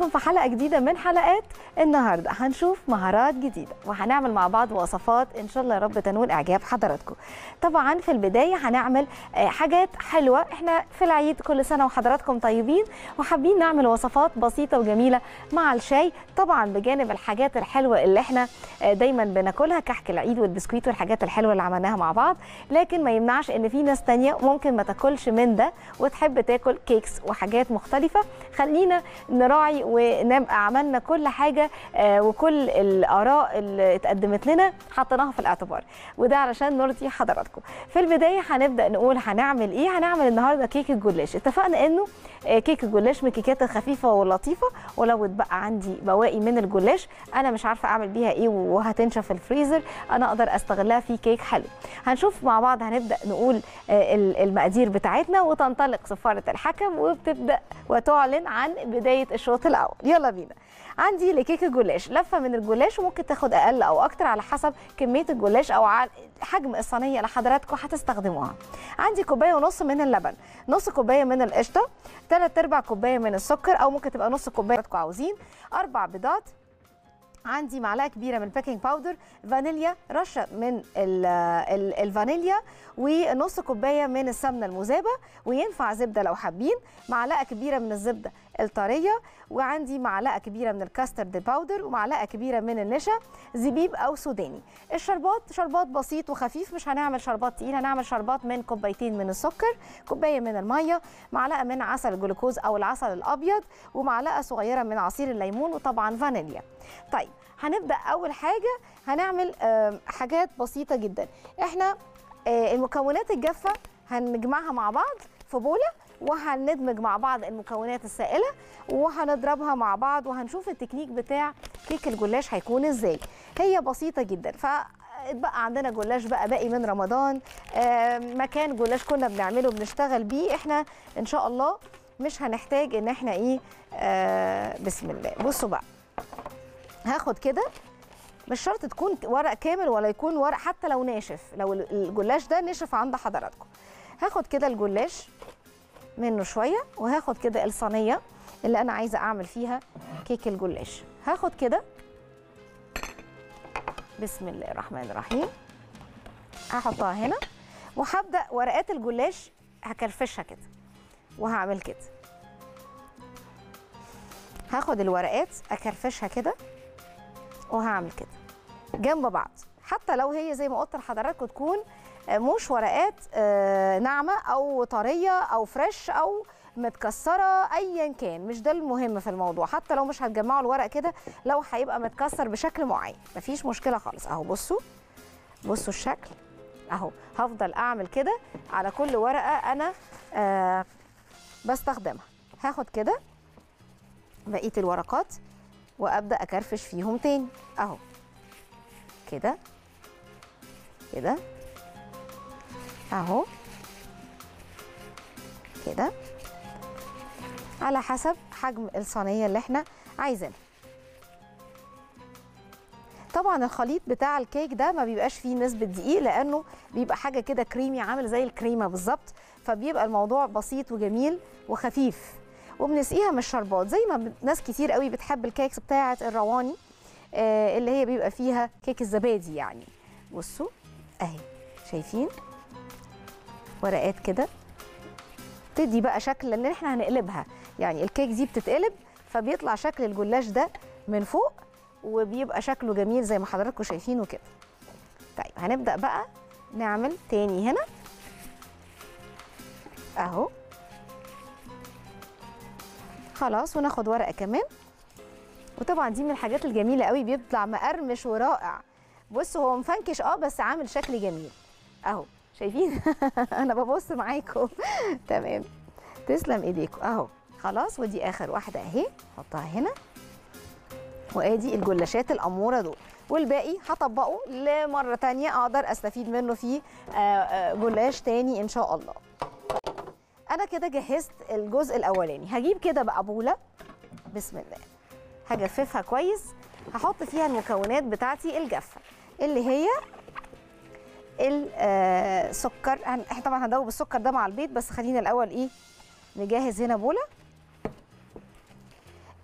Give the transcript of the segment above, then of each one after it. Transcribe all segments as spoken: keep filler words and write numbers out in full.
بيكم في حلقة جديدة من حلقات النهاردة. هنشوف مهارات جديدة وهنعمل مع بعض وصفات إن شاء الله يا رب تنول إعجاب حضراتكم. طبعا في البداية هنعمل حاجات حلوة، احنا في العيد كل سنة وحضراتكم طيبين، وحابين نعمل وصفات بسيطة وجميلة مع الشاي، طبعا بجانب الحاجات الحلوة اللي احنا دايما بناكلها كحك العيد والبسكويت والحاجات الحلوة اللي عملناها مع بعض. لكن ما يمنعش ان في ناس تانية ممكن ما تاكلش من ده وتحب تاكل كيكس وحاجات مختلفة. خلينا نراعي ونبقى عملنا كل حاجة وكل الآراء اللي اتقدمت لنا حطيناها في الاعتبار، وده علشان نرضي حضراتكم. في البداية هنبدأ نقول هنعمل ايه. هنعمل النهاردة كيك الجلاش. اتفقنا انه كيك الجلاش من الكيكات الخفيفة واللطيفة، ولو اتبقى عندي بواقي من الجلاش انا مش عارفة اعمل بيها ايه وهتنشف في الفريزر، انا اقدر استغلها في كيك حلو. هنشوف مع بعض، هنبدأ نقول المقادير بتاعتنا وتنطلق صفارة الحكم وبتبدأ وتعلن عن بداية الشوط الأول. يلا بينا. عندي لكيك الجلاش لفة من الجلاش، وممكن تاخد أقل أو أكتر على حسب كمية الجلاش أو حجم الصينية اللي حضراتكم هتستخدموها. عندي كوباية ونص من اللبن، نص كوباية من القشطة، تلات أرباع كوباية من السكر أو ممكن تبقى نص كوباية حضراتكم عاوزين، أربع بيضات، عندي معلقه كبيره من البيكنج باودر، فانيليا، رشه من الفانيليا، ونص كوبايه من السمنه المذابه، وينفع زبده لو حابين، معلقه كبيره من الزبده الطريه، وعندي معلقه كبيره من الكاسترد باودر، ومعلقه كبيره من النشا، زبيب او سوداني. الشربات شربات بسيط وخفيف، مش هنعمل شربات تقيل، هنعمل شربات من كوبايتين من السكر، كوبايه من الميه، معلقه من عسل الجلوكوز او العسل الابيض، ومعلقه صغيره من عصير الليمون، وطبعا فانيليا. طيب هنبدأ أول حاجة هنعمل حاجات بسيطة جدا. احنا المكونات الجافة هنجمعها مع بعض في بولة، وهندمج مع بعض المكونات السائلة وهنضربها مع بعض، وهنشوف التكنيك بتاع كيك الجلاش هيكون ازاي. هي بسيطة جدا. ف اتبقى عندنا جلاش بقى باقي من رمضان، مكان جلاش كنا بنعمله بنشتغل بيه، احنا ان شاء الله مش هنحتاج ان احنا ايه. بسم الله. بصوا بقى، هاخد كده، مش شرط تكون ورق كامل ولا يكون ورق، حتى لو ناشف، لو الجلاش ده نشف عند حضراتكم. هاخد كده الجلاش منه شويه، وهاخد كده الصينيه اللي انا عايزه اعمل فيها كيك الجلاش. هاخد كده، بسم الله الرحمن الرحيم، هحطها هنا، وهبدا ورقات الجلاش هكرفشها كده وهعمل كده. هاخد الورقات اكرفشها كده وهعمل كده جنب بعض، حتى لو هي زي ما قلت لحضراتكم تكون مش ورقات ناعمه او طريه او فريش او متكسره، ايا كان مش ده المهم في الموضوع. حتى لو مش هتجمعوا الورق كده، لو هيبقى متكسر بشكل معين مفيش مشكله خالص. اهو بصوا بصوا الشكل اهو. هفضل اعمل كده على كل ورقه انا آه بستخدمها. هاخد كده بقيه الورقات وابدا اكرفش فيهم تاني اهو كده كده اهو كده، على حسب حجم الصينيه اللي احنا عايزينها. طبعا الخليط بتاع الكيك ده ما بيبقاش فيه نسبه دقيق، لانه بيبقى حاجه كده كريمي عامل زي الكريمه بالظبط، فبيبقى الموضوع بسيط وجميل وخفيف. وبنسقيها من الشربات زي ما ناس كتير قوي بتحب الكيكس بتاعه الرواني آه اللي هي بيبقى فيها كيك الزبادي يعني. بصوا اهي، شايفين ورقات كده تدي بقى شكل، لان احنا هنقلبها يعني، الكيك دي بتتقلب فبيطلع شكل الجلاش ده من فوق وبيبقى شكله جميل زي ما حضراتكم شايفينه كده. طيب هنبدأ بقى نعمل تاني هنا اهو خلاص، وناخد ورقه كمان. وطبعا دي من الحاجات الجميله قوي، بيطلع مقرمش ورائع. بصوا هو مفنكش اه بس عامل شكل جميل اهو، شايفين انا ببص معاكم تمام. تسلم ايديكم اهو خلاص. ودي اخر واحده اهي، حطها هنا. وادي الجلاشات الاموره دول، والباقي هطبقه لمره ثانيه اقدر استفيد منه في جلاش تاني ان شاء الله. انا كده جهزت الجزء الاولاني. هجيب كده بقى بوله، بسم الله، هجففها كويس، هحط فيها المكونات بتاعتي الجافه اللي هي السكر. احنا طبعا هندوب السكر ده مع البيض، بس خلينا الاول ايه نجهز هنا بوله.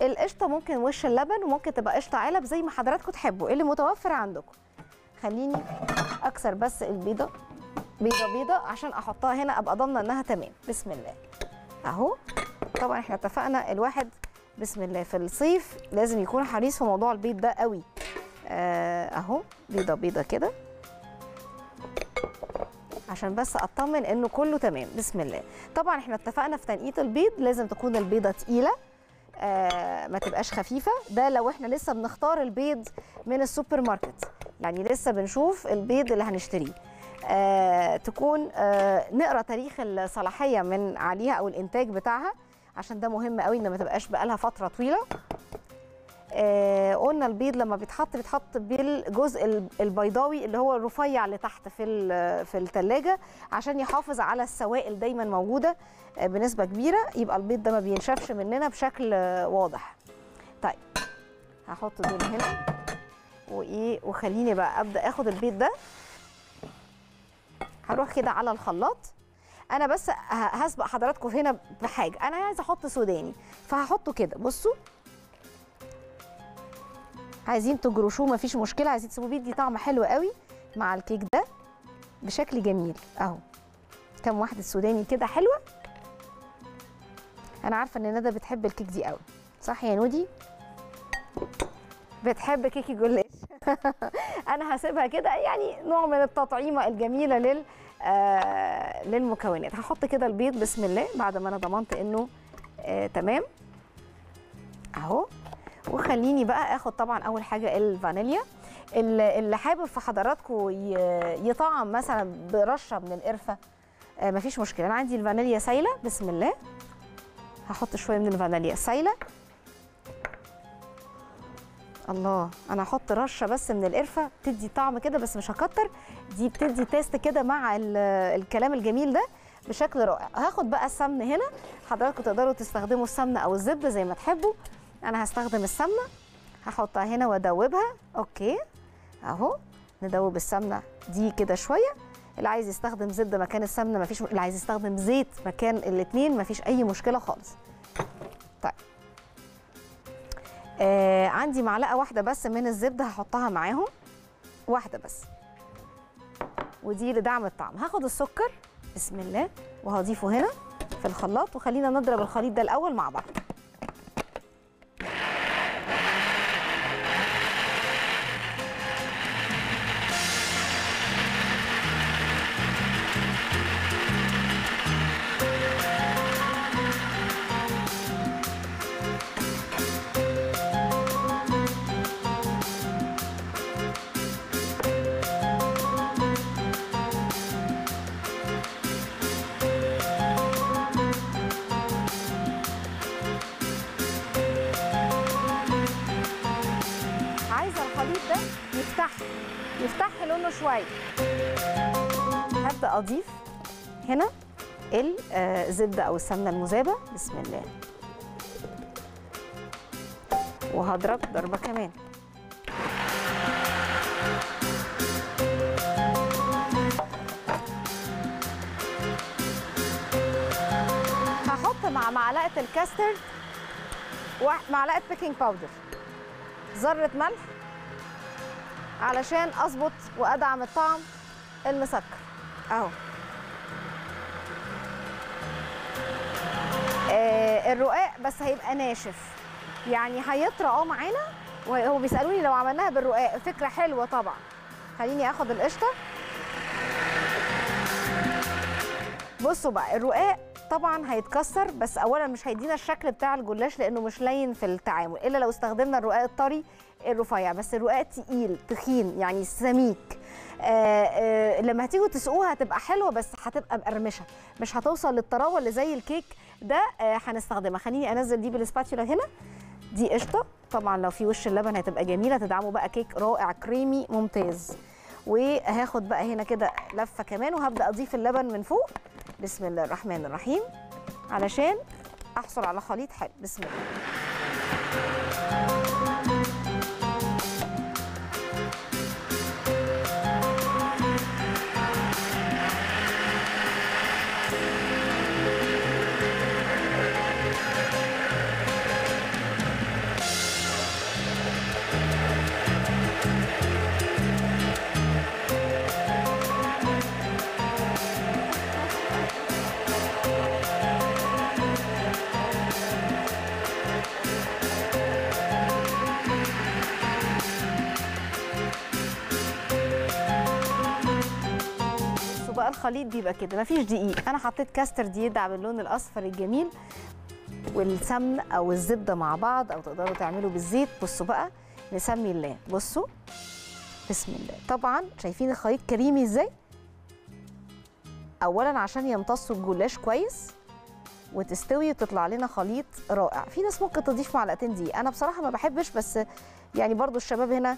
القشطه ممكن وش اللبن، وممكن تبقى قشطه علب زي ما حضراتكم تحبوا، اللي متوفر عندكم. خليني اكسر بس البيضه بيضه بيضه عشان احطها هنا ابقى ضامنه انها تمام. بسم الله اهو. طبعا احنا اتفقنا الواحد بسم الله في الصيف لازم يكون حريص في موضوع البيض ده قوي. اهو بيضه بيضه كده عشان بس اطمن انه كله تمام. بسم الله. طبعا احنا اتفقنا في تنقيط البيض لازم تكون البيضه تقيله، آه ما تبقاش خفيفه. ده لو احنا لسه بنختار البيض من السوبر ماركت، يعني لسه بنشوف البيض اللي هنشتريه. آه تكون آه نقرا تاريخ الصلاحيه من عليها او الانتاج بتاعها، عشان ده مهم قوي ان ما تبقاش بقالها فتره طويله. آه قلنا البيض لما بيتحط بيتحط بالجزء البيضاوي اللي هو الرفيع اللي تحت في في الثلاجه عشان يحافظ على السوائل دايما موجوده آه بنسبه كبيره، يبقى البيض ده ما بينشفش مننا بشكل آه واضح. طيب هحط دول هنا وايه، وخليني بقى ابدا اخد البيض ده. هروح كده على الخلاط. انا بس هسبق حضراتكم هنا بحاجه، انا عايزه احط سوداني فهحطه كده. بصوا عايزين تجرشوه مفيش مشكله، عايزين تسيبوه بيدي طعم حلو قوي مع الكيك ده بشكل جميل. اهو كام واحده سوداني كده حلوه. انا عارفه ان ندى بتحب الكيك دي قوي، صح يا نودي؟ بتحب كيكي جلاش. انا هسيبها كده يعني نوع من التطعيمه الجميله لل آه للمكونات. هحط كده البيض بسم الله بعد ما انا ضمنت انه آه تمام اهو. وخليني بقى اخد طبعا اول حاجه الفانيليا. اللي حابب في حضراتكم يطعم مثلا برشه من القرفه آه مفيش مشكله. انا عندي الفانيليا سايله بسم الله، هحط شويه من الفانيليا السايله. الله، انا هحط رشه بس من القرفه بتدي طعم كده، بس مش هكتر، دي بتدي تيست كده مع الكلام الجميل ده بشكل رائع. هاخد بقى السمن هنا، حضراتكم تقدروا تستخدموا السمنه او الزبده زي ما تحبوا، انا هستخدم السمنه. هحطها هنا وادوبها. اوكي اهو ندوب السمنه دي كده شويه. اللي عايز يستخدم زبده مكان السمنه مفيش، اللي عايز يستخدم زيت مكان الاثنين مفيش اي مشكله خالص. طيب آه عندي معلقه واحده بس من الزبده هحطها معاهم، واحده بس، ودي لدعم الطعم. هاخد السكر بسم الله وهضيفه هنا في الخلاط، وخلينا نضرب الخليط ده الاول مع بعض. شويه هبدا اضيف هنا الزبده او السمنه المذابه بسم الله، وهضرب ضربه كمان. هحط مع معلقه الكاسترد ومعلقه بيكنج باودر، ذره ملح علشان اظبط وادعم الطعم المسكر اهو. آه الرقاق بس هيبقى ناشف، يعني هيطرى اه معانا. وهو بيسالوني لو عملناها بالرقاق، فكره حلوه طبعا. خليني اخد القشطه. بصوا بقى الرقاق طبعا هيتكسر، بس اولا مش هيدينا الشكل بتاع الجلاش لانه مش لين في التعامل، الا لو استخدمنا الرقاق الطري الرفيع. بس الرقاق تقيل تخين يعني سميك. آآ آآ لما هتيجوا تسقوها هتبقى حلوه، بس هتبقى مقرمشه، مش هتوصل للطراوه اللي زي الكيك ده هنستخدمها. خليني انزل دي بالسباتشولا هنا. دي قشطه طبعا، لو في وش اللبن هتبقى جميله، تدعموا بقى كيك رائع كريمي ممتاز. وهاخد بقى هنا كده لفه كمان، وهبدا اضيف اللبن من فوق بسم الله الرحمن الرحيم علشان احصل على خليط حلو. بسم الله. بقى الخليط بيبقى كده مفيش دقيق. انا حطيت كاستر دي يدعم اللون الاصفر الجميل والسمن او الزبده مع بعض، او تقدروا تعملوا بالزيت. بصوا بقى نسمي الله، بصوا بسم الله. طبعا شايفين الخليط كريمي ازاي؟ اولا عشان يمتصوا الجلاش كويس وتستوي وتطلع لنا خليط رائع. في ناس ممكن تضيف معلقتين دقيق، انا بصراحه ما بحبش، بس يعني برضو الشباب هنا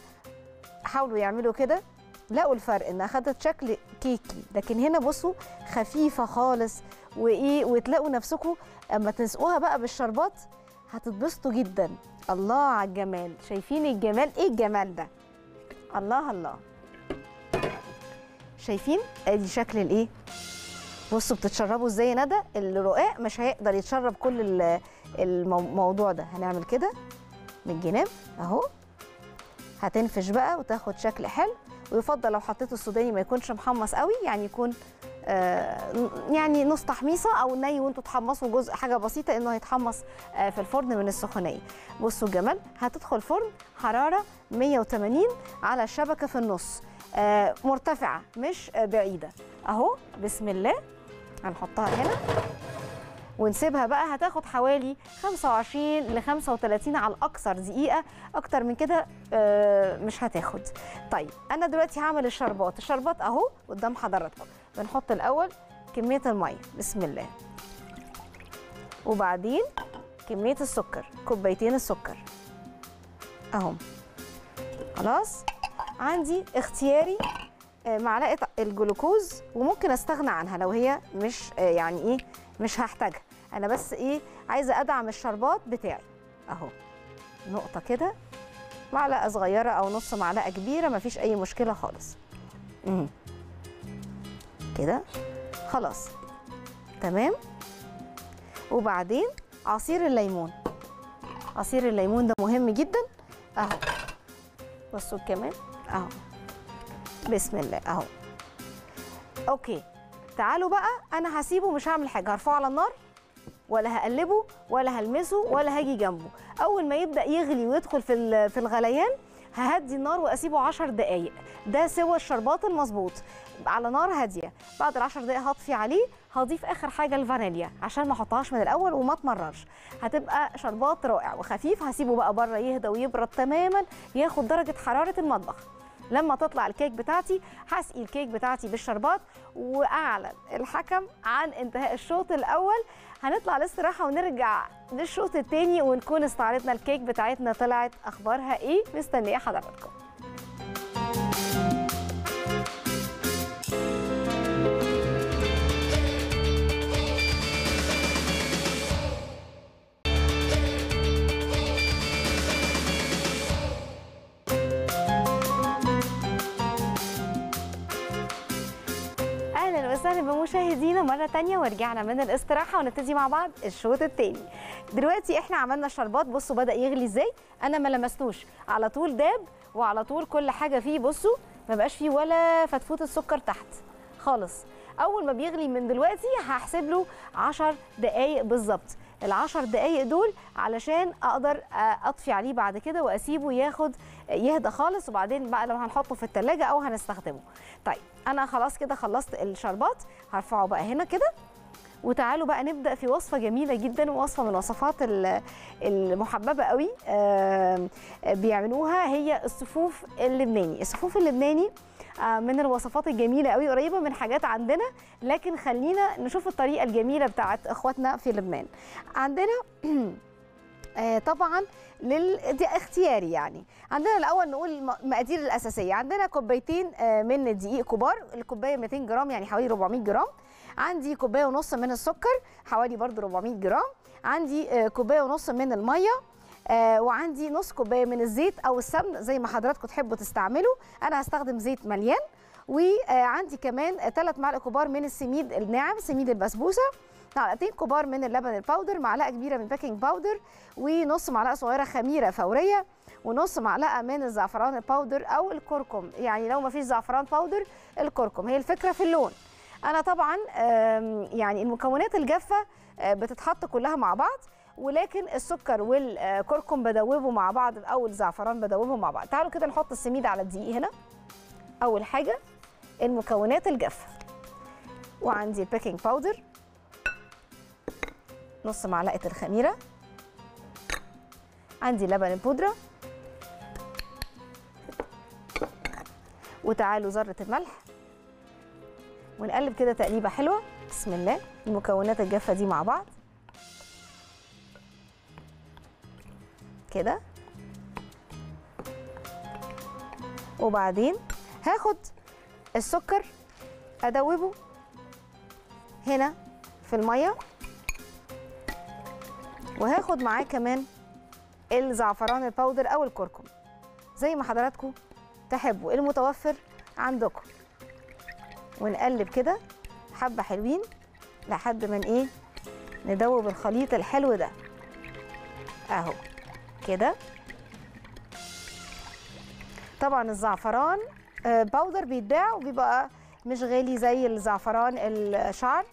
حاولوا يعملوا كده، لقوا الفرق انها خدت شكل كيكي. لكن هنا بصوا خفيفه خالص، وايه وتلاقوا نفسكم اما تنسقوها بقى بالشربات هتتبسطوا جدا. الله على الجمال، شايفين الجمال؟ ايه الجمال ده؟ الله الله، شايفين ادي شكل الايه؟ بصوا بتتشربوا ازاي ندى. الرقاق مش هيقدر يتشرب كل الموضوع ده، هنعمل كده من الجناب اهو، هتنفش بقى وتاخد شكل حلو. ويفضل لو حطيته السوداني ما يكونش محمص قوي، يعني يكون آه يعني نص تحميصه او ني وانتوا تحمصوا جزء، حاجه بسيطه انه هيتحمص آه في الفرن من السخونيه. بصوا الجمال، هتدخل فرن حراره مية وتمانين على الشبكه في النص، آه مرتفعه مش آه بعيده اهو. بسم الله، هنحطها هنا ونسيبها بقى. هتاخد حوالي خمسة وعشرين لخمسة وتلاتين على الاكثر دقيقه، اكتر من كده مش هتاخد. طيب انا دلوقتي هعمل الشربات. الشربات اهو قدام حضراتكم. بنحط الاول كميه الميه، بسم الله، وبعدين كميه السكر، كوبايتين السكر اهو. خلاص عندي اختياري معلقه الجلوكوز، وممكن استغنى عنها لو هي مش يعني ايه مش هحتاجها، انا بس ايه عايزه ادعم الشربات بتاعي اهو. نقطه كده، معلقه صغيره او نص معلقه كبيره، مفيش اي مشكله خالص. امم كده خلاص تمام. وبعدين عصير الليمون، عصير الليمون ده مهم جدا اهو. بصوا كمان اهو، بسم الله اهو. اوكي تعالوا بقى، انا هسيبه مش هعمل حاجه، هرفعه على النار ولا هقلبه ولا هلمسه ولا هاجي جنبه. اول ما يبدا يغلي ويدخل في في الغليان ههدي النار واسيبه عشر دقائق، ده سوى الشربات المظبوط على نار هاديه. بعد العشر دقائق هطفي عليه، هضيف اخر حاجه الفانيليا عشان ما احطهاش من الاول وما تمررش، هتبقى شربات رائع وخفيف. هسيبه بقى بره يهدى ويبرد تماما، ياخد درجه حراره المطبخ. لما تطلع الكيك بتاعتي هسقي الكيك بتاعتي بالشربات واعلن الحكم عن انتهاء الشوط الاول. هنطلع للاستراحه ونرجع للشوط الثاني ونكون استعرضنا الكيك بتاعتنا طلعت اخبارها ايه. مستنيه حضراتكم. اهلا بمشاهدينا مره تانية، ورجعنا من الاستراحه ونبتدي مع بعض الشوط التاني. دلوقتي احنا عملنا الشربات، بصوا بدا يغلي ازاي، انا ما لمستوش، على طول داب وعلى طول كل حاجه فيه. بصوا ما بقاش فيه ولا فتفوت السكر تحت خالص. اول ما بيغلي من دلوقتي هحسب له عشر دقائق بالظبط، العشر دقائق دول علشان اقدر اطفي عليه بعد كده واسيبه ياخد يهدى خالص، وبعدين بقى لو هنحطه في التلاجة او هنستخدمه. طيب انا خلاص كده خلصت الشربات، هرفعه بقى هنا كده. وتعالوا بقى نبدا في وصفه جميله جدا، ووصفه من الوصفات المحببه قوي بيعملوها، هي الصفوف اللبناني. الصفوف اللبناني من الوصفات الجميله قوي، قريبه من حاجات عندنا، لكن خلينا نشوف الطريقه الجميله بتاعت اخواتنا في لبنان. عندنا طبعا لل... دي اختياري يعني. عندنا الاول نقول المقادير الاساسيه، عندنا كوبايتين من الدقيق كبار، الكوبايه ميتين جرام يعني حوالي أربعمية جرام. عندي كوبايه ونص من السكر حوالي برضو أربعمية جرام. عندي كوبايه ونص من الميه، وعندي نص كوبايه من الزيت او السمن زي ما حضراتكم تحبوا تستعملوا، انا هستخدم زيت مليان. وعندي كمان ثلاث معالق كبار من السميد الناعم، سميد البسبوسه، معلقتين كبار من اللبن الباودر، معلقه كبيره من البيكنج باودر، ونص معلقه صغيره خميره فوريه، ونص معلقه من الزعفران الباودر او الكركم، يعني لو ما فيش زعفران باودر الكركم، هي الفكره في اللون. انا طبعا يعني المكونات الجافه بتتحط كلها مع بعض، ولكن السكر والكركم بدوبهم مع بعض او الزعفران بدوبهم مع بعض. تعالوا كده نحط السميد على الدقيق هنا. اول حاجه المكونات الجافه، وعندي البيكنج باودر، نص معلقة الخميرة، عندي لبن البودرة، وتعالوا ذرة الملح، ونقلب كده تقليبة حلوة. بسم الله. المكونات الجافة دي مع بعض كده، وبعدين هاخد السكر أدوبه هنا في المية، وهاخد معاه كمان الزعفران الباودر أو الكركم زي ما حضراتكم تحبوا، المتوفر عندكم، ونقلب كده حبة حلوين لحد ما ايه ندوب الخليط الحلو ده اهو كده. طبعا الزعفران باودر بيتباع وبيبقى مش غالي زي الزعفران الشعر،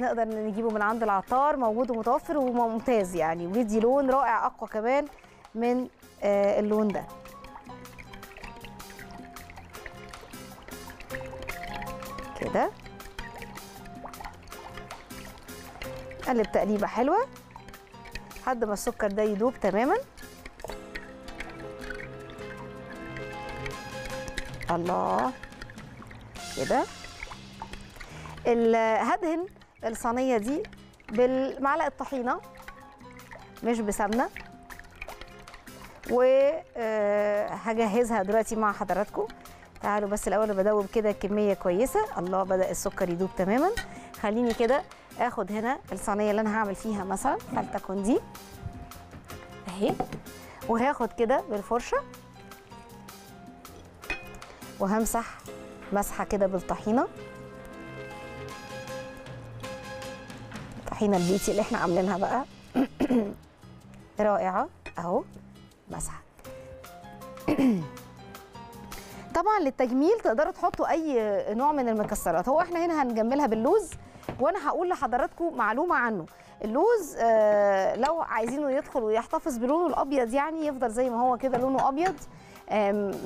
نقدر نجيبه من عند العطار، موجود ومتوفر وممتاز يعني، وبيدي لون رائع اقوى كمان من اللون ده. كده قلب تقليبه حلوه لحد ما السكر ده يدوب تماما. الله كده. هدهن الصينيه دي بالمعلقه طحينه مش بسمنه، وهجهزها دلوقتي مع حضراتكم. تعالوا بس الاول بدوب كده كميه كويسه. الله، بدا السكر يدوب تماما. خليني كده اخد هنا الصينيه اللي انا هعمل فيها مثلا فلتكن دي اهي، وهاخد كده بالفرشه وهمسح مسحه كده بالطحينه، الطحينه البيتي اللي احنا عاملينها بقى رائعه اهو. مسحه طبعا للتجميل تقدروا تحطوا اي نوع من المكسرات. هو احنا هنا هنجملها باللوز، وانا هقول لحضراتكم معلومه عنه. اللوز آه لو عايزينه يدخل ويحتفظ بلونه الابيض، يعني يفضل زي ما هو كده لونه ابيض،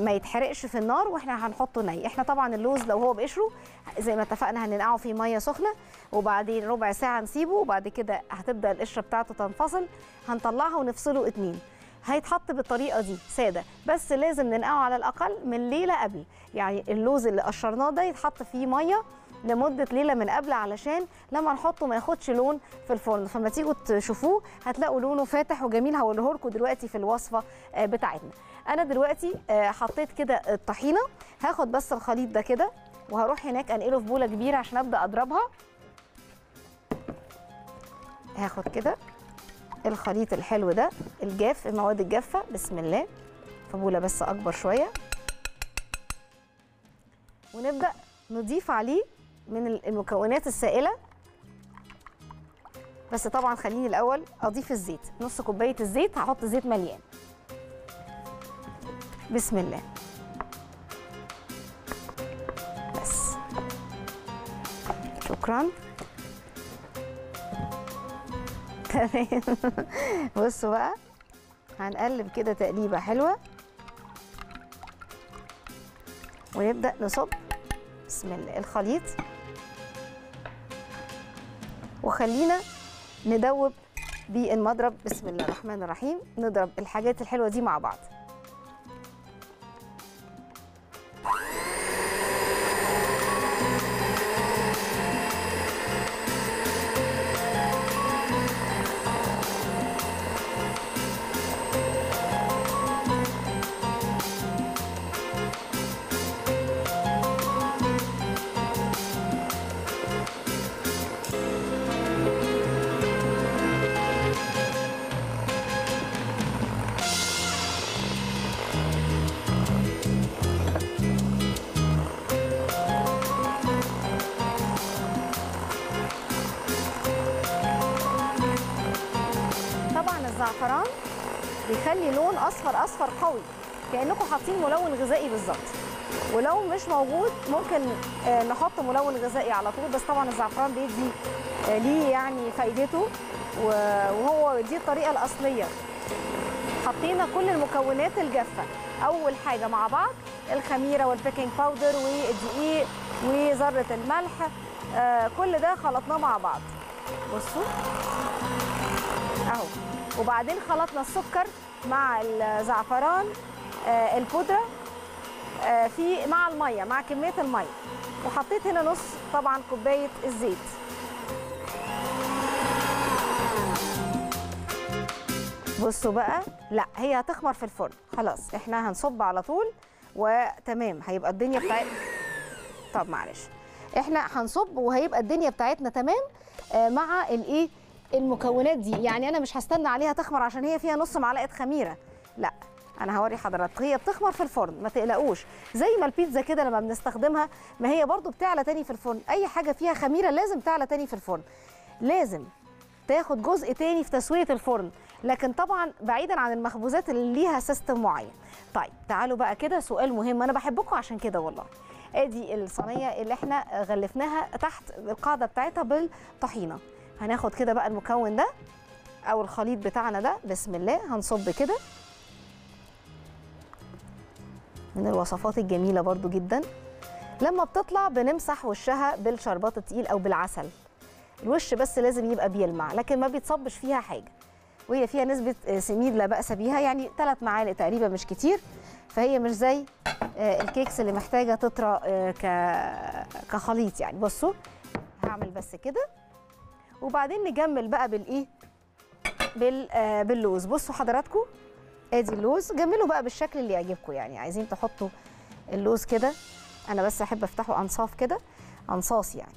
ما يتحرقش في النار، واحنا هنحطه ني. احنا طبعا اللوز لو هو بقشره زي ما اتفقنا هننقعه في ميه سخنه، وبعدين ربع ساعه نسيبه، وبعد كده هتبدا القشره بتاعته تنفصل، هنطلعها ونفصله اتنين. هيتحط بالطريقه دي ساده، بس لازم ننقعه على الاقل من ليله قبل، يعني اللوز اللي قشرناه ده يتحط فيه ميه لمده ليله من قبل، علشان لما نحطه ما ياخدش لون في الفرن. فما تيجوا تشوفوه هتلاقوا لونه فاتح وجميل، هقوله لكم دلوقتي في الوصفه بتاعتنا. انا دلوقتي حطيت كده الطحينه، هاخد بس الخليط ده كده وهروح هناك انقله في بوله كبيره عشان ابدا اضربها. هاخد كده الخليط الحلو ده الجاف، المواد الجافه، بسم الله، في بوله بس اكبر شويه، ونبدا نضيف عليه من المكونات السائله. بس طبعا خليني الاول اضيف الزيت، نص كوبايه الزيت، هحط زيت مليان. بسم الله. بس شكرا تمام بصوا بقى هنقلب كده تقليبه حلوه، ونبدا نصب بسم الله الخليط، وخلينا ندوب بالمضرب. بسم الله الرحمن الرحيم. نضرب الحاجات الحلوه دي مع بعض. الزعفران بيخلي لون اصفر اصفر قوي، كانكم حاطين ملون غذائي بالظبط. ولو مش موجود ممكن نحط ملون غذائي على طول، بس طبعا الزعفران بيدي ليه يعني فايدته، وهو دي الطريقه الاصليه. حطينا كل المكونات الجافه اول حاجه مع بعض، الخميره والبيكنج باودر والدقيق وذره الملح آه كل ده خلطناه مع بعض. بصوا اهو، وبعدين خلطنا السكر مع الزعفران آه البودره آه في مع الميه، مع كميه الميه. وحطيت هنا نص طبعا كوبايه الزيت. بصوا بقى، لا هي هتخمر في الفرن خلاص، احنا هنصب على طول وتمام، هيبقى الدنيا بتاعتنا. طب معلش، احنا هنصب وهيبقى الدنيا بتاعتنا تمام آه مع الايه المكونات دي. يعني انا مش هستنى عليها تخمر عشان هي فيها نص معلقه خميره، لا انا هوري حضرتك هي بتخمر في الفرن، ما تقلقوش. زي ما البيتزا كده لما بنستخدمها ما هي برضو بتعلى تاني في الفرن، اي حاجه فيها خميره لازم تعلى تاني في الفرن، لازم تاخد جزء تاني في تسويه الفرن، لكن طبعا بعيدا عن المخبوزات اللي ليها سيستم معين. طيب تعالوا بقى كده، سؤال مهم، انا بحبكم عشان كده والله. ادي الصينيه اللي احنا غلفناها تحت القاعده بتاعتها بالطحينه، هناخد كده بقى المكون ده او الخليط بتاعنا ده، بسم الله، هنصب كده من الوصفات الجميله برضو جدا. لما بتطلع بنمسح وشها بالشربات التقيل او بالعسل، الوش بس لازم يبقى بيلمع، لكن ما بيتصبش فيها حاجه، وهي فيها نسبه سميد لا باس بيها، يعني ثلاث معالق تقريبا مش كتير، فهي مش زي الكيكس اللي محتاجه تطرى كخليط يعني. بصوا هعمل بس كده وبعدين نجمل بقى بالايه باللوز. بصوا حضراتكم ادي اللوز، جملوا بقى بالشكل اللي يعجبكم، يعني عايزين تحطوا اللوز كده، انا بس احب افتحه انصاف كده، انصاص يعني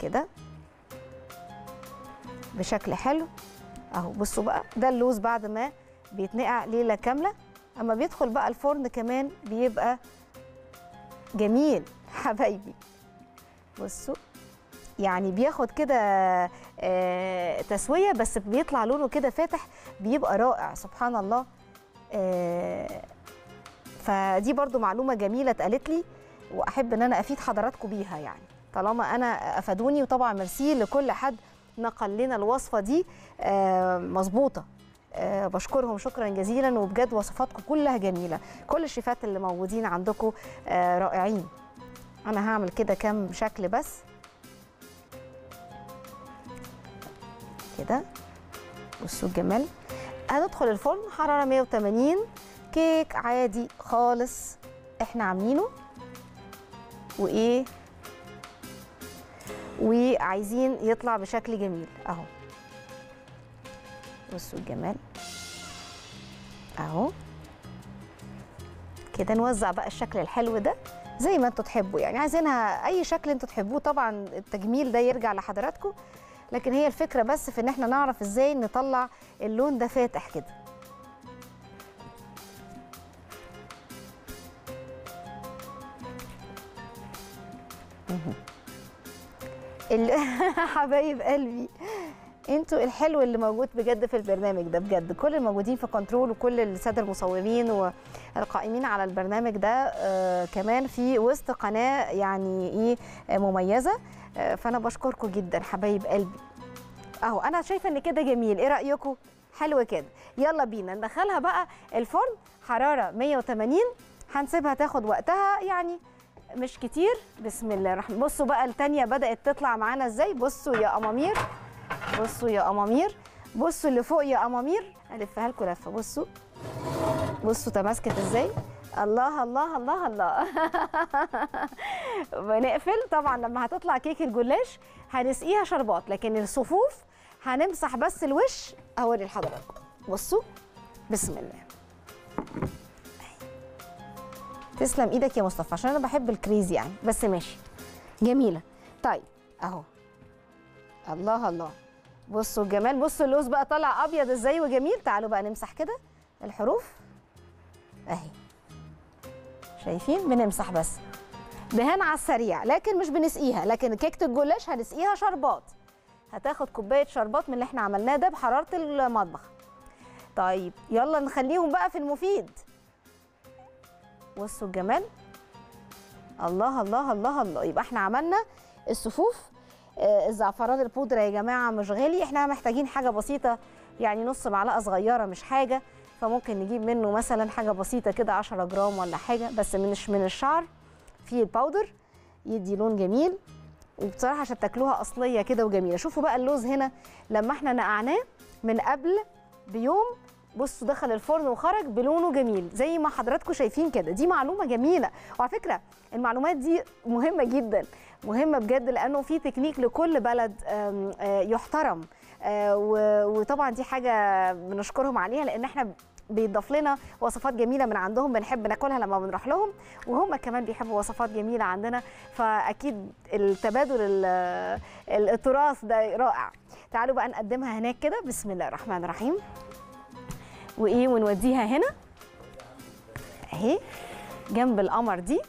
كده بشكل حلو اهو. بصوا بقى ده اللوز بعد ما بيتنقع ليله كامله، اما بيدخل بقى الفرن كمان بيبقى جميل حبايبي. بصوا يعني بياخد كده آه تسويه، بس بيطلع لونه كده فاتح، بيبقى رائع سبحان الله. آه فدي برضو معلومه جميله اتقالت لي، واحب ان انا افيد حضراتكم بيها يعني، طالما انا افادوني. وطبعا ميرسي لكل حد نقل لنا الوصفه دي آه مظبوطه، أه بشكرهم شكرا جزيلا، وبجد وصفاتكم كلها جميله، كل الشيفات اللي موجودين عندكم أه رائعين. انا هعمل كده كام شكل بس كده. بصوا الجمال، هندخل الفرن حراره مية وتمانين، كيك عادي خالص احنا عاملينه، وايه وعايزين يطلع بشكل جميل اهو. بصوا الجمال اهو كده، نوزع بقى الشكل الحلو ده زي ما انتوا تحبوا، يعني عايزينها اي شكل انتوا تحبوه، طبعا التجميل ده يرجع لحضراتكم، لكن هي الفكره بس في ان احنا نعرف ازاي نطلع اللون ده فاتح كده. حبايب قلبي انتوا الحلو اللي موجود بجد في البرنامج ده، بجد كل الموجودين في كنترول وكل الساده المصورين والقائمين على البرنامج ده آه كمان في وسط قناه يعني ايه مميزه، آه فانا بشكركم جدا حبايب قلبي اهو. انا شايفه ان كده جميل، ايه رايكم؟ حلو كده، يلا بينا ندخلها بقى الفرن حراره مية وتمانين، هنسيبها تاخد وقتها يعني مش كتير. بسم الله الرحمن الرحيم. بصوا بقى الثانيه بدات تطلع معانا ازاي، بصوا يا امامير، بصوا يا امامير، بصوا اللي فوق يا امامير، الفها لكم لفه. بصوا بصوا تماسكت ازاي، الله الله الله الله. بنقفل طبعا لما هتطلع كيك الجلاش هنسقيها شربات، لكن الصفوف هنمسح بس الوش. اوري لحضراتكم، بصوا بسم الله. تسلم ايدك يا مصطفى عشان انا بحب الكريزي يعني، بس ماشي جميله. طيب اهو، الله الله، بصوا الجمال، بصوا اللوز بقى طالع ابيض ازاي وجميل. تعالوا بقى نمسح كده الحروف اهي، شايفين؟ بنمسح بس دهان على السريع، لكن مش بنسقيها، لكن كيكه الجلاش هنسقيها شربات، هتاخد كوبايه شربات من اللي احنا عملناه ده بحراره المطبخ. طيب يلا نخليهم بقى في المفيد. بصوا الجمال، الله الله الله الله. يبقى احنا عملنا الصفوف. الزعفران البودره يا جماعه مش غالي، احنا محتاجين حاجه بسيطه يعني نص معلقه صغيره مش حاجه، فممكن نجيب منه مثلا حاجه بسيطه كده عشرة جرام ولا حاجه، بس من من الشعر في الباودر يدي لون جميل. وبصراحه عشان تاكلوها اصليه كده وجميله. شوفوا بقى اللوز هنا لما احنا نقعناه من قبل بيوم، بصوا دخل الفرن وخرج بلونه جميل زي ما حضراتكم شايفين كده. دي معلومه جميله، وعلى فكره المعلومات دي مهمه جدا، مهمه بجد، لانه في تكنيك لكل بلد يحترم، وطبعا دي حاجه بنشكرهم عليها، لان احنا بيضاف لنا وصفات جميله من عندهم بنحب ناكلها لما بنروح لهم، وهم كمان بيحبوا وصفات جميله عندنا، فاكيد التبادل التراث ده رائع. تعالوا بقى نقدمها هناك كده، بسم الله الرحمن الرحيم، وايه ونوديها هنا اهي جنب القمر دي،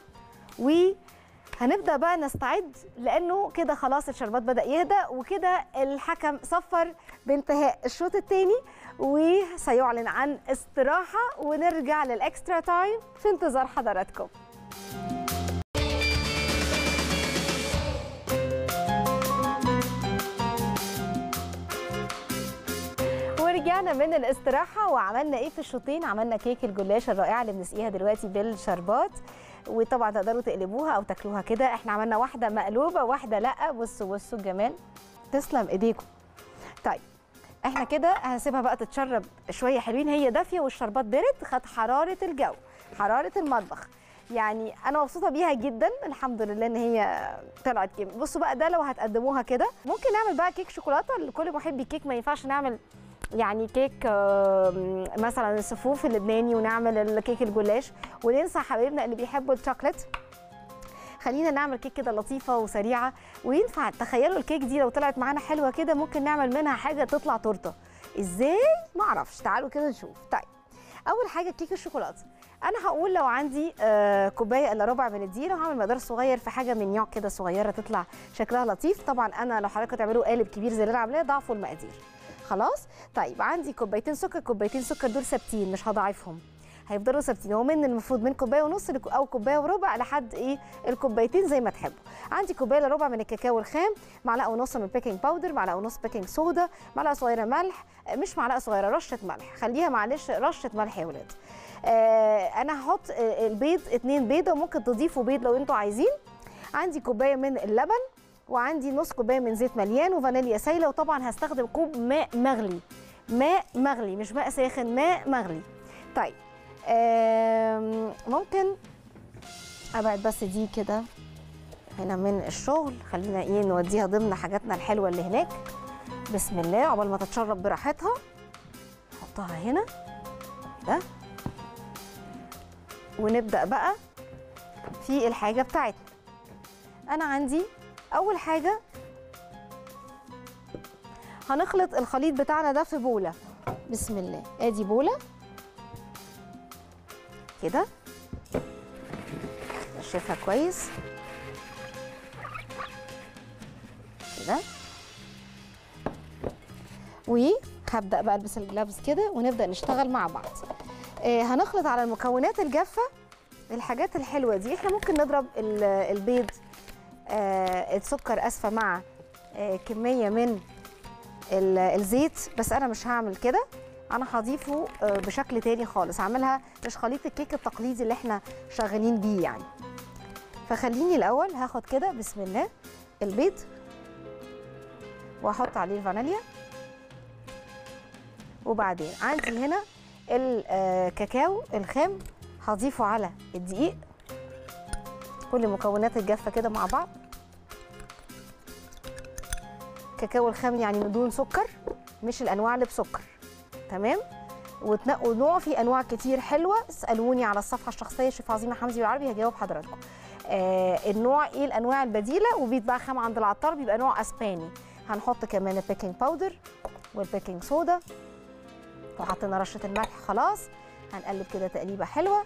وهنبدا بقى نستعد لانه كده خلاص الشربات بدا يهدى، وكده الحكم صفر بانتهاء الشوط الثاني وسيعلن عن استراحه، ونرجع للاكسترا تايم في انتظار حضراتكم. رجعنا من الاستراحه وعملنا ايه في الشوطين؟ عملنا كيك الجلاش الرائعه اللي بنسقيها دلوقتي بالشربات، وطبعا تقدروا تقلبوها او تاكلوها كده. احنا عملنا واحده مقلوبه واحده لا، بصوا بصوا الجمال، تسلم ايديكم. طيب احنا كده هسيبها بقى تتشرب شويه حلوين، هي دافيه والشربات دارت، خد حراره الجو حراره المطبخ، يعني انا مبسوطه بيها جدا الحمد لله ان هي طلعت كده. بصوا بقى ده لو هتقدموها كده، ممكن نعمل بقى كيك شوكولاته لكل محبي الكيك، ما ينفعش نعمل يعني كيك مثلا السفوف اللبناني ونعمل الكيك الجلاش وننسى حبايبنا اللي بيحبوا الشوكليت، خلينا نعمل كيك كده لطيفه وسريعه وينفع. تخيلوا الكيك دي لو طلعت معانا حلوه كده ممكن نعمل منها حاجه تطلع تورته، ازاي ما اعرفش، تعالوا كده نشوف. طيب اول حاجه كيك الشوكولاته، انا هقول لو عندي كوبايه الا ربع من الدقيق، هعمل مقدار صغير في حاجه من نوع كده صغيره تطلع شكلها لطيف. طبعا انا لو حضرتك هتعملوا قالب كبير زي اللي انا عاملاه ضعفوا المقادير خلاص. طيب عندي كوبايتين سكر، كوبايتين سكر دول ثابتين مش هضاعفهم، هيفضلوا ثابتين، هو من المفروض من كوبايه ونص او كوبايه وربع لحد ايه الكوبايتين زي ما تحبوا. عندي كوبايه الا ربع من الكاكاو الخام، معلقه ونص من بيكنج باودر، معلقه ونص بيكنج صودا، معلقه صغيره ملح، مش معلقه صغيره رشه ملح، خليها معلش رشه ملح يا ولاد. آه انا هحط البيض اتنين بيضه، وممكن تضيفوا بيض لو انتوا عايزين. عندي كوبايه من اللبن، وعندي نص كوبايه من زيت مليان وفانيليا سايله، وطبعا هستخدم كوب ماء مغلي، ماء مغلي مش ماء ساخن، ماء مغلي. طيب ممكن ابعد بس دي كده هنا من الشغل، خلينا ايه نوديها ضمن حاجاتنا الحلوه اللي هناك، بسم الله، عقبال ما تتشرب براحتها. نحطها هنا كده ونبدا بقى في الحاجه بتاعتنا. انا عندي اول حاجه هنخلط الخليط بتاعنا ده في بوله، بسم الله، ادي بوله كده نشفها كويس كده، وهبدا بقى البس الجلافز كده ونبدا نشتغل مع بعض. آه هنخلط على المكونات الجافه الحاجات الحلوه دي. احنا ممكن نضرب البيض آه السكر اسفه مع آه كميه من الزيت، بس انا مش هعمل كده، انا هضيفه آه بشكل تاني خالص، هعملها مش خليط الكيك التقليدي اللي احنا شغالين بيه يعني. فخليني الاول هاخد كده بسم الله البيض واحط عليه الفانيليا، وبعدين عندي هنا الكاكاو الخام هضيفه على الدقيق، كل المكونات الجافه كده مع بعض. كاكاو الخام يعني بدون سكر، مش الانواع اللي بسكر، تمام؟ وتنقوا نوع، في انواع كتير حلوه، اسالوني على الصفحه الشخصيه شيف عظيمه حمزي بالعربي هجاوب حضراتكم. آه النوع ايه الانواع البديله، وبيتباع خام عند العطار بيبقى نوع اسباني. هنحط كمان البيكنج باودر والبيكنج صودا، وحطينا رشه الملح خلاص، هنقلب كده تقليبه حلوه.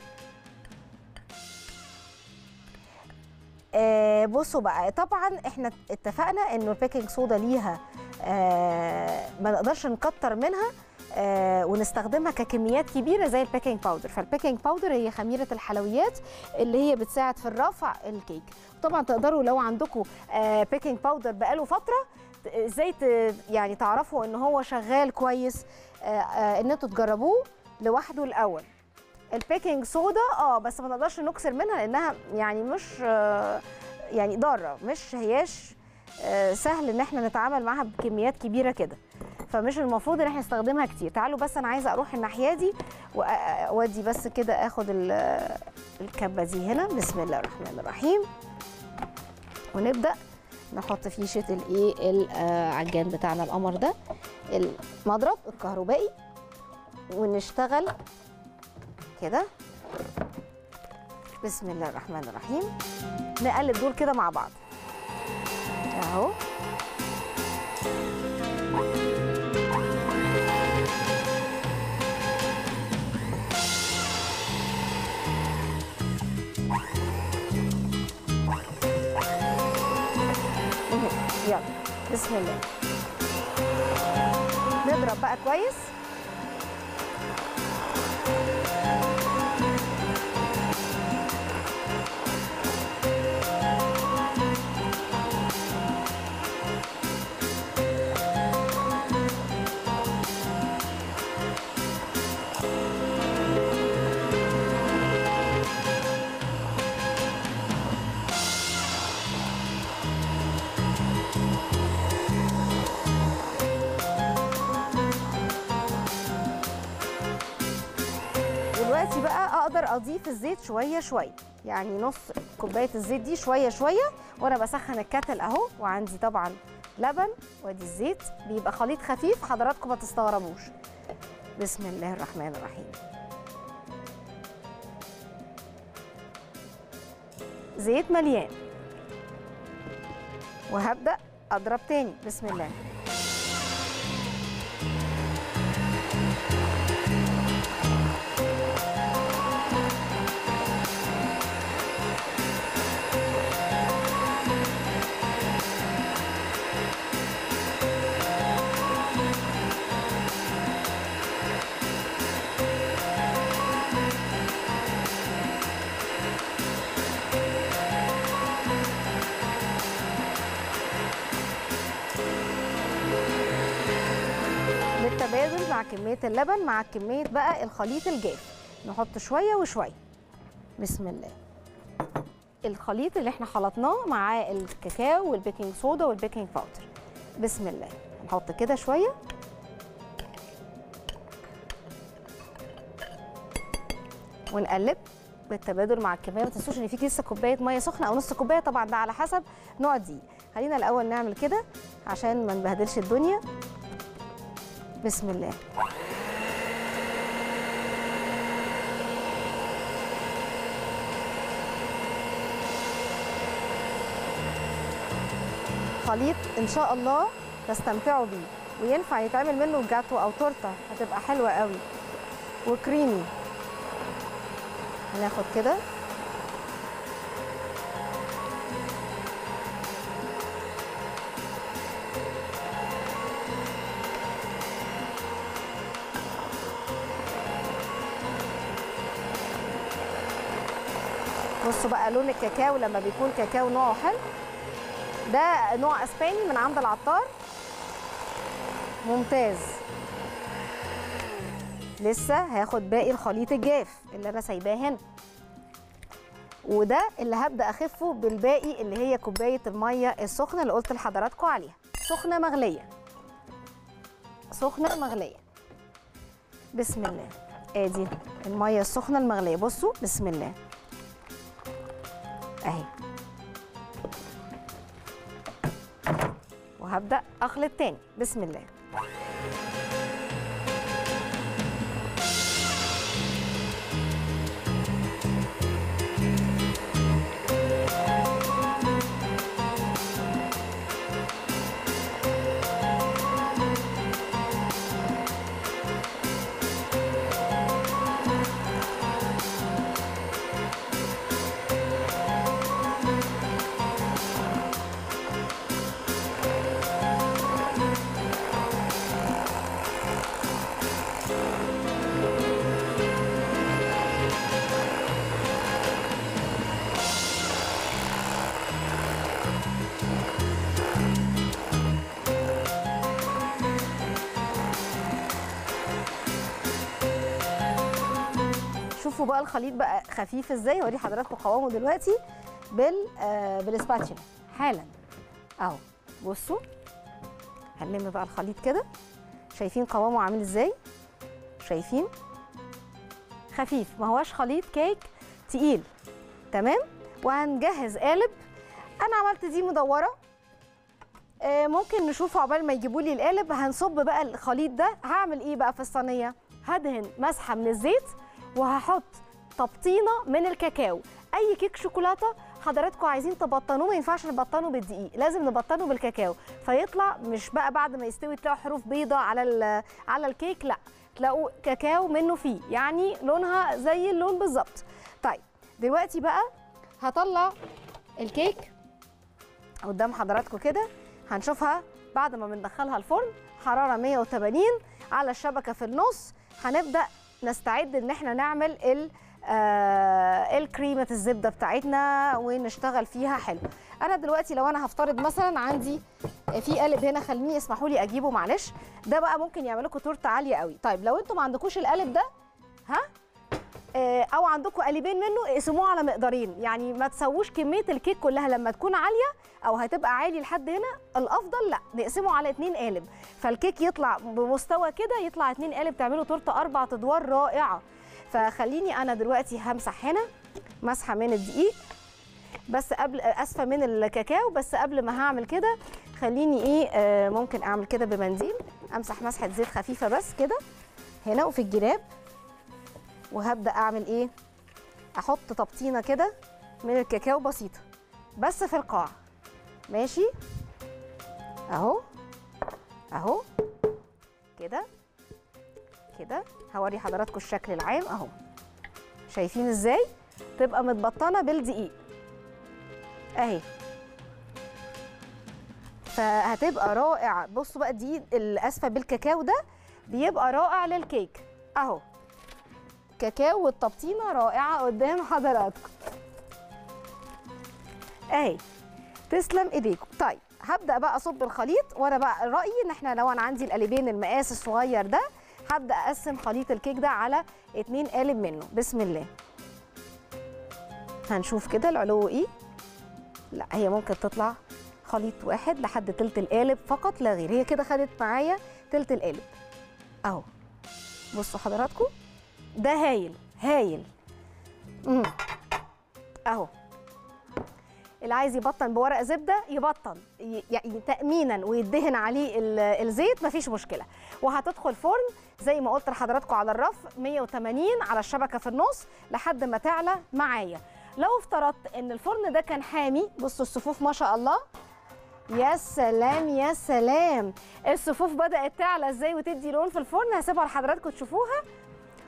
آه بصوا بقى، طبعا احنا اتفقنا انه البيكنج صودا ليها آه ما نقدرش نكتر منها آه ونستخدمها ككميات كبيره زي البيكنج باودر، فالبيكنج باودر هي خميره الحلويات اللي هي بتساعد في الرفع الكيك. طبعا تقدروا لو عندكم آه بيكنج باودر بقاله فتره ازاي يعني تعرفوا ان هو شغال كويس، آه آه ان انتوا تجربوه لوحده الاول. البيكنج صودا اه بس ما نقدرش نكسر منها لانها يعني مش آه يعني ضاره، مش هياش سهل ان احنا نتعامل معاها بكميات كبيره كده، فمش المفروض ان احنا نستخدمها كتير. تعالوا بس انا عايزه اروح الناحيه دي وادي بس كده، اخد الكبه دي هنا. بسم الله الرحمن الرحيم، ونبدا نحط فيشه الايه العجان بتاعنا القمر ده، المضرب الكهربائي، ونشتغل كده. بسم الله الرحمن الرحيم، نقلب دول كده مع بعض اهو. يلا بسم الله، نضرب بقى كويس. دلوقتي بقى اقدر اضيف الزيت شويه شويه، يعني نص كوبايه الزيت دي شويه شويه وانا بسخن الكتل اهو. وعندي طبعا لبن وادي الزيت، بيبقى خليط خفيف حضراتكم ما تستغربوش. بسم الله الرحمن الرحيم، زيت مليان، وهبدا اضرب تاني. بسم الله، بالتبادل مع كمية اللبن مع كمية بقى الخليط الجاف، نحط شوية وشوية. بسم الله، الخليط اللي احنا خلطناه مع الكاكاو والبيكنج صودا والبيكنج باودر. بسم الله، نحط كده شوية. ونقلب بالتبادل مع الكمية. ما تنسوش ان فيك لسه كوباية مية سخنة او نص كوباية، طبعا ده على حسب نوع الدقيق. خلينا الأول نعمل كده عشان ما نبهدلش الدنيا. بسم الله، خليط ان شاء الله تستمتعوا بيه، وينفع يتعمل منه جاتو او تورته، هتبقى حلوه قوي وكريمي. هناخد كده بقى لون الكاكاو لما بيكون كاكاو نوعه حلو، ده نوع اسباني من عند العطار، ممتاز. لسه هاخد باقي الخليط الجاف اللي انا سايباه هنا، وده اللي هبدا اخفه بالباقي اللي هي كوبايه الميه السخنه اللي قلت لحضراتكم عليها. سخنه مغليه، سخنه مغليه. بسم الله، ادي الميه السخنه المغليه. بصوا بسم الله اهي، وهبدأ اخلط تاني. بسم الله، شوفوا بقى الخليط بقى خفيف ازاي. هوري حضراتكم قوامه دلوقتي بال بالاسباتشيلا حالا اهو. بصوا هنلم بقى الخليط كده، شايفين قوامه عامل ازاي؟ شايفين؟ خفيف، ما هواش خليط كيك تقيل، تمام؟ وهنجهز قالب. انا عملت دي مدوره، ممكن نشوف عقبال ما يجيبوا لي القالب. هنصب بقى الخليط ده. هعمل ايه بقى في الصينيه؟ هدهن مسحه من الزيت وهحط تبطينه من الكاكاو. اي كيك شوكولاته حضراتكم عايزين تبطنوه ما ينفعش نبطنه بالدقيق، لازم نبطنه بالكاكاو، فيطلع مش بقى بعد ما يستوي تلاقوا حروف بيضاء على على الكيك، لا، تلاقوا كاكاو منه فيه، يعني لونها زي اللون بالظبط. طيب دلوقتي بقى هطلع الكيك قدام حضراتكم كده، هنشوفها بعد ما بندخلها الفرن حراره مية وتمانين على الشبكه في النص. هنبدا نستعد ان احنا نعمل ال آه الكريمه الزبده بتاعتنا ونشتغل فيها. حلو. انا دلوقتي لو انا هفترض مثلا عندي في قالب هنا، خليني اسمحوا لي اجيبه معلش، ده بقى ممكن يعمل لكم تورته عاليه قوي. طيب لو انتم ما عندكوش القالب ده، ها آه او عندكم قالبين منه، اقسموه على مقدارين، يعني ما تسووش كميه الكيك كلها لما تكون عاليه او هتبقى عالي لحد هنا. الافضل لا، نقسمه على اتنين قالب، فالكيك يطلع بمستوى كده، يطلع اتنين قالب، تعملوا تورته اربع ادوار رائعه. فخليني انا دلوقتي همسح هنا مسحه من الدقيق بس، قبل اسفه من الكاكاو بس. قبل ما هعمل كده خليني ايه، آه ممكن اعمل كده بمنديل، امسح مسحه زيت خفيفه بس كده هنا وفي الجناب، وهبدا اعمل ايه، احط تبطينه كده من الكاكاو بسيطه بس في القاع. ماشي، اهو اهو كده كده. هوري حضراتكم الشكل العام اهو، شايفين ازاي تبقى متبطنه بالدقيق اهي، فهتبقى رائعه. بصوا بقى الدقيق الاسفه بالكاكاو ده بيبقى رائع للكيك اهو، كاكاو والتبطينه رائعه قدام حضراتكم اهي. تسلم ايديكم. طيب هبدا بقى اصب الخليط، وانا بقى رايي ان احنا لو انا عندي القالبين المقاس الصغير ده، هبدأ أقسم خليط الكيك ده على اتنين قالب منه. بسم الله، هنشوف كده العلو ايه. لا هي ممكن تطلع خليط واحد لحد تلت القالب فقط لا غير. هي كده خدت معايا تلت القالب اهو. بصوا حضراتكم ده هايل هايل. امم اهو، اللي عايز يبطن بورق زبده يبطن، يعني تامينا ويدهن عليه الزيت مفيش مشكله. وهتدخل فرن زي ما قلت لحضراتكم على الرف مية وتمانين على الشبكه في النص لحد ما تعلى معايا. لو افترضت ان الفرن ده كان حامي، بصوا الصفوف ما شاء الله، يا سلام يا سلام، الصفوف بدات تعلى ازاي وتدي لون في الفرن. هسيبها لحضراتكم تشوفوها،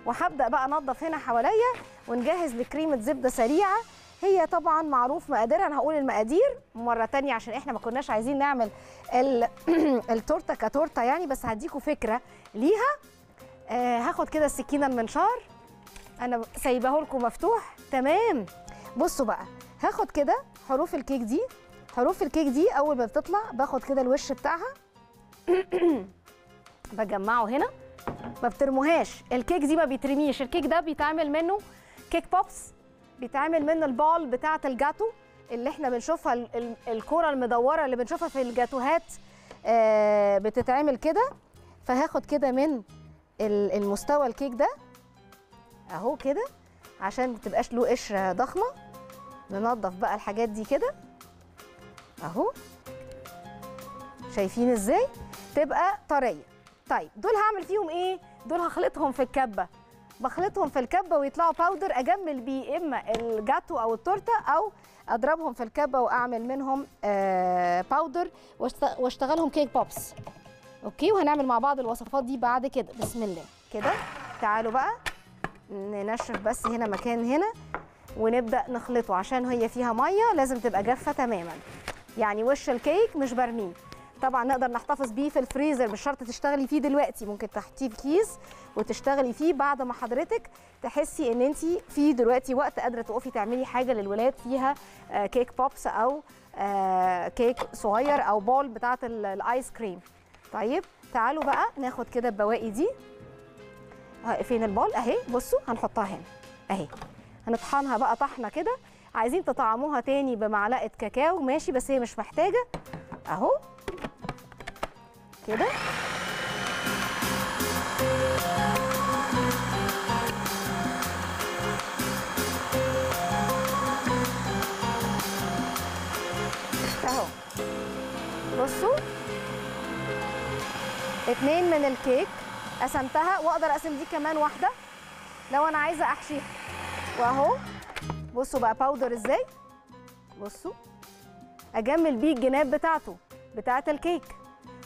وهبدا بقى انضف هنا حواليا ونجهز لكريمه زبده سريعه. هي طبعا معروف مقاديرها، انا هقول المقادير مره تانية عشان احنا ما كناش عايزين نعمل التورته كتورته يعني، بس هديكم فكره ليها. آه هاخد كده السكينه المنشار، انا سايباه لكم مفتوح تمام. بصوا بقى هاخد كده حروف الكيك دي، حروف الكيك دي اول ما بتطلع باخد كده الوش بتاعها بجمعه هنا، ما بترموهاش الكيك دي، ما بيترميش الكيك ده، بيتعمل منه كيك بوبس، بيتعمل منه البال بتاعه الجاتو اللي احنا بنشوفها، الكره المدوره اللي بنشوفها في الجاتوهات بتتعمل كده. فهاخد كده من المستوى الكيك ده اهو كده عشان ما تبقاش له قشره ضخمه. ننظف بقى الحاجات دي كده اهو، شايفين ازاي تبقى طريه. طيب دول هعمل فيهم ايه؟ دول هخلطهم في الكبه، بخلطهم في الكبه ويطلعوا باودر اجمل بيه اما الجاتو او التورته، او اضربهم في الكبه واعمل منهم باودر واشتغلهم كيك بوبس. اوكي، وهنعمل مع بعض الوصفات دي بعد كده. بسم الله كده، تعالوا بقى ننشف بس هنا مكان هنا ونبدا نخلطه، عشان هي فيها ميه لازم تبقى جافه تماما، يعني وش الكيك مش برميه. طبعا نقدر نحتفظ بيه في الفريزر، مش شرط تشتغلي فيه دلوقتي، ممكن تحطيه في كيس وتشتغلي فيه بعد ما حضرتك تحسي ان انت في دلوقتي وقت قادره تقفي تعملي حاجه للولاد فيها كيك بوبس او كيك صغير او بول بتاعه الايس كريم. طيب تعالوا بقى ناخد كده البواقي دي. فين البول؟ اهي، بصوا هنحطها هنا اهي، هنطحنها بقى طحنه كده. عايزين تطعموها تاني بمعلقه كاكاو ماشي، بس هي مش محتاجه اهو. كده. اهو بصوا اتنين من الكيك قسمتها، واقدر اقسم دي كمان واحده لو انا عايزه احشيها. واهو بصوا بقى باودر ازاي، بصوا اجمل بيه الجناب بتاعته بتاعه الكيك،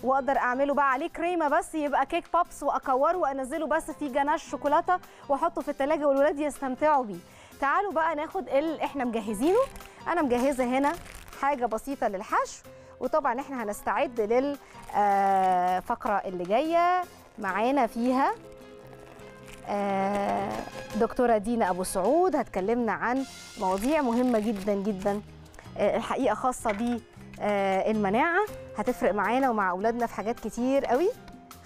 واقدر اعمله بقى عليه كريمه بس يبقى كيك بابس، واكوره وانزله بس فيه جناش شوكولاته واحطه في التلاجة والولاد يستمتعوا بيه. تعالوا بقى ناخد اللي احنا مجهزينه. انا مجهزه هنا حاجه بسيطه للحشو، وطبعا احنا هنستعد للفقره اللي جايه معانا فيها دكتوره دينا ابو سعود، هتكلمنا عن مواضيع مهمه جدا جدا الحقيقه خاصه بالمناعه، هتفرق معانا ومع اولادنا في حاجات كتير قوي.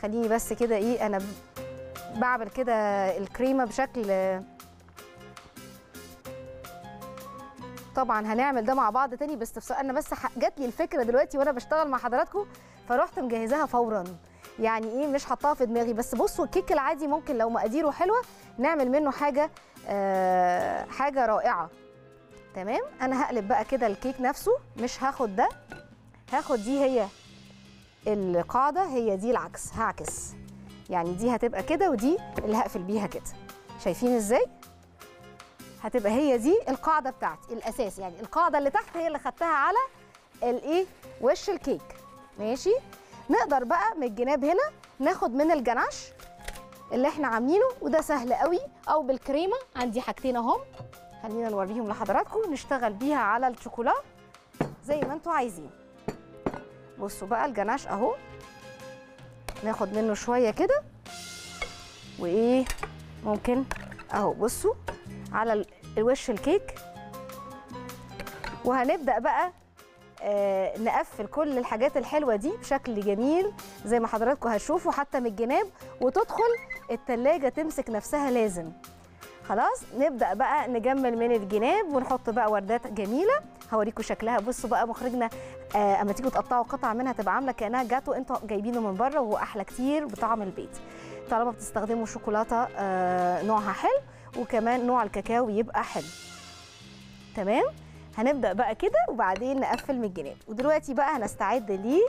خليني بس كده ايه، انا بعمل كده الكريمه بشكل، طبعا هنعمل ده مع بعض تاني باستفسار، انا بس جات لي الفكره دلوقتي وانا بشتغل مع حضراتكم فروحت مجهزاها فورا، يعني ايه مش حطاها في دماغي. بس بصوا الكيك العادي ممكن لو مقاديره حلوه نعمل منه حاجه آه حاجه رائعه. تمام، انا هقلب بقى كده الكيك نفسه، مش هاخد ده، هاخد دي، هي القاعده هي دي العكس، هعكس يعني دي هتبقى كده ودي اللي هقفل بيها كده. شايفين ازاي؟ هتبقى هي دي القاعده بتاعتي الاساس، يعني القاعده اللي تحت هي اللي خدتها على الايه وش الكيك. ماشي، نقدر بقى من الجناب هنا ناخد من الجناش اللي احنا عاملينه، وده سهل قوي، او بالكريمه. عندي حاجتين اهم، خلينا نوريهم لحضراتكم نشتغل بيها على الشوكولا زي ما انتوا عايزين. بصوا بقى الجناش اهو، ناخد منه شويه كده، وايه ممكن اهو بصوا على الوش الكيك، وهنبدأ بقى آه نقفل كل الحاجات الحلوة دي بشكل جميل زي ما حضراتكم هتشوفوا، حتى من الجناب، وتدخل التلاجة تمسك نفسها لازم. خلاص، نبدأ بقى نجمل من الجناب ونحط بقى وردات جميلة هوريكم شكلها. بصوا بقى مخرجنا آه اما تيجوا تقطعوا قطعة منها تبقى عاملة كأنها جاتو انتوا جايبينه من بره، وهو أحلى كتير بطعم البيت طالما بتستخدموا شوكولاتة آه نوعها حلو، وكمان نوع الكاكاو يبقى حلو. تمام، هنبدأ بقى كده وبعدين نقفل من الجناب. ودلوقتي بقى هنستعد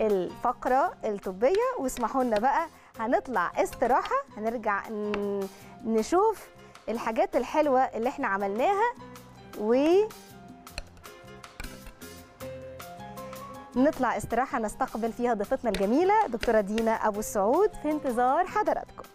للفقرة الطبية، واسمحوا لنا بقى هنطلع استراحة، هنرجع نشوف الحاجات الحلوة اللي احنا عملناها ونطلع استراحة نستقبل فيها ضيفتنا الجميلة دكتورة دينا أبو السعود. في انتظار حضراتكم.